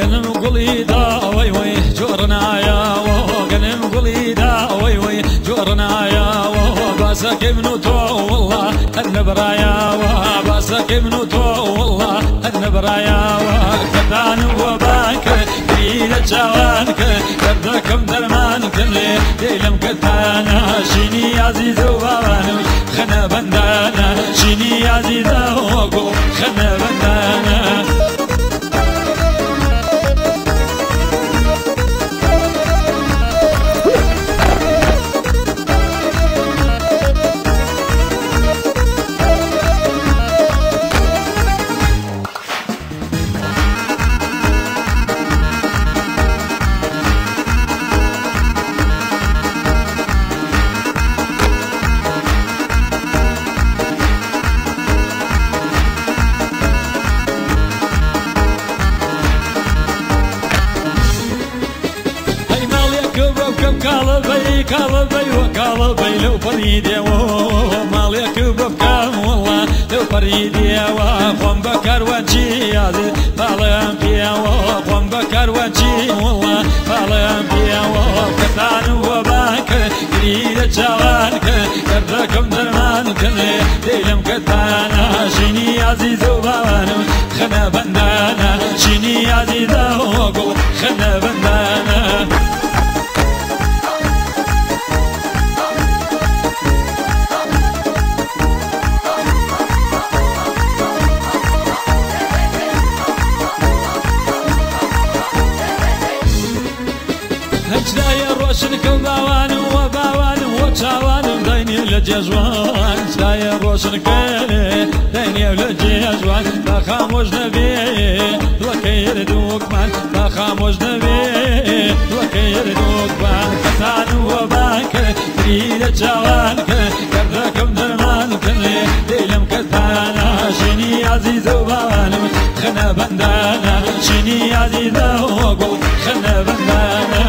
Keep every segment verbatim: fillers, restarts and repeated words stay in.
قلن وقليدا وي وي جورنا يا وهو قلن وقليدا وي وي جورنا يا وهو باسك ابن تو والله النبرة يا وهو باسك ابن تو والله النبرة يا وهو كتان وباك في الجوانك كبدك مدرمانك اللي ديلم كتانا شيني عزيز وبابانو خنا بندانا شيني عزيز وقو خنا بندانا كالبي كالبي وكالبي لو فريدي ومالك ببكام والله لو فريدي وقوم بكر وجهي هذه فعلهم فيها وقوم بكر وجهي والله فعلهم فيها وكتان وباك جريد جوانك كبركم درمانك اللي ديلم كتانا شيني عزيز وبابانو خنا بندانا شيني عزيز وقو خنا بندانا روشنكم باوان وباوان وشاوان ديني لجيجوان شايا روشنكم ديني لجيجوان بخاموش نبي لكير دوكمان بخاموش نبي لكير دوكمان كتان وباك تريد جوانك كبركم درمانك اللي ديلم كتانا شيني عزيز وباوان خنا بندانا شيني عزيز وقو خنا بندانا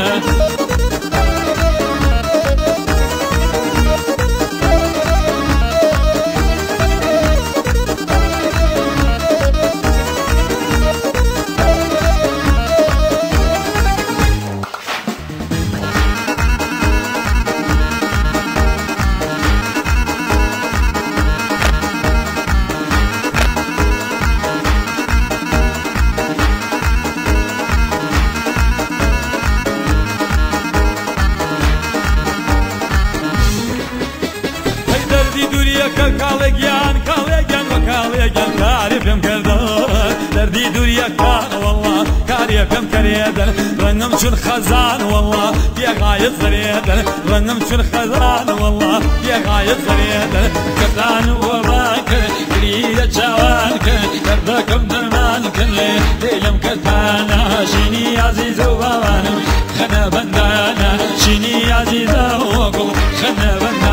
کالگیان کالگیان و کالگیان کاریم کردن دردی دوریا کار والله کاریم کردن رنگم چون خزان والله یه غایت زریدن رنگم چون خزان والله یه غایت زریدن کتان و باک گرید جوان کردم درمان کلی دلم کتانا شینی عزیز و بابانم خنابندانا شینی عزیز و کو خنابندانا